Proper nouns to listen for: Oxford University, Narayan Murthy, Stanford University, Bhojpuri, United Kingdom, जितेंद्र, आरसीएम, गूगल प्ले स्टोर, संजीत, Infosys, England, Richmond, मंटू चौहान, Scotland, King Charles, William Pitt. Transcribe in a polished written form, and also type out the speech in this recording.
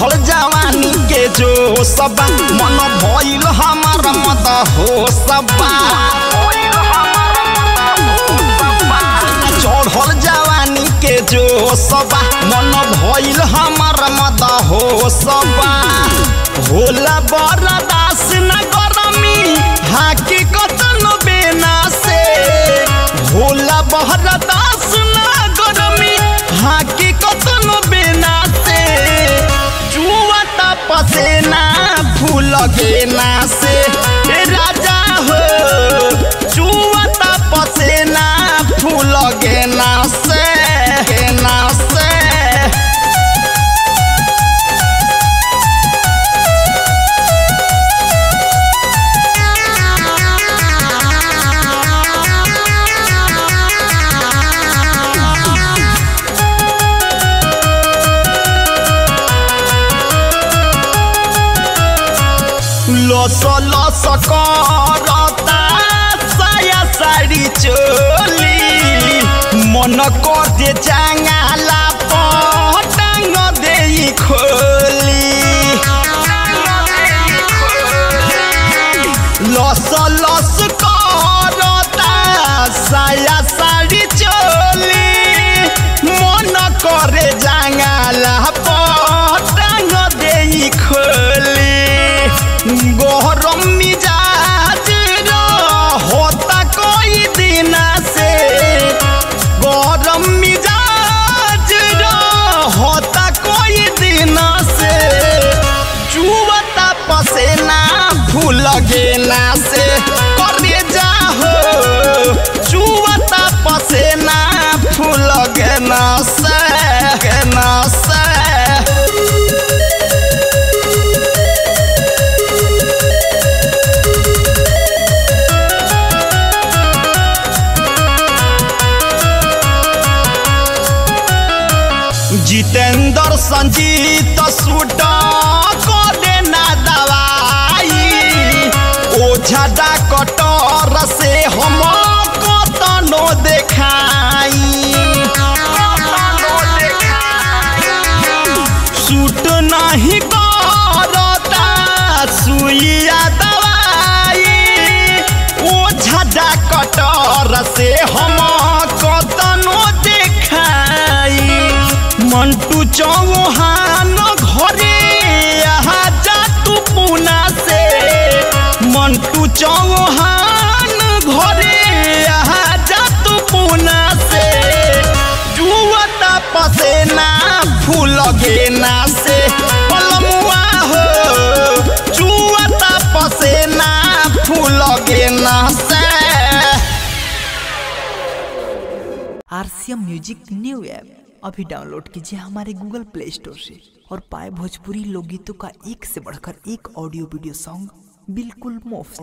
हो जवानी के जो सबा मन भइल हमर मत हो सबा चढ़ल जवानी के जो सबा मन भइल हमर मत हो सबा होला बरदास न गरमी हकीकत न बेना से होला बरदास न गरमी हकीकत न बेना से जुआ त पसेना फूल गेना से ए राजा हो जुआ त पसेना फूल गेना से गेना से लस करता साया साड़ी चोली मन कोटे जांगाला पटांग देई खोली लस करता साया साड़ी चोली मन करे जांगाला पटांग देई खोली गहरम मिजाज होता कोई दिन से गहरम मिजाज होता कोई दिन से जुवता पसेना भूल गेना से करे जाहो जुवता पसेना भूल गेना से गेना से जितेंद्र संजीत सूट को देना दवाई ओझा डॉक्टर से हम कतनो देखाई सूट नहीं करता सुइया दवाई ओझा डॉक्टर से हम कतनो देखाई मंटू चौहान घरे यहाँ जा तू पुना से मंटू चौहान घरे यहाँ जा तू पुना से जुवता पसेना फूल गेना से पलमुआ हो जुवता पसेना फूल गेना से आरसीएम म्यूजिक न्यू ऐप अभी डाउनलोड कीजिए हमारे गूगल प्ले स्टोर से और पाए भोजपुरी लोकगीतों का एक से बढ़कर एक ऑडियो वीडियो सॉन्ग बिल्कुल मुफ्त।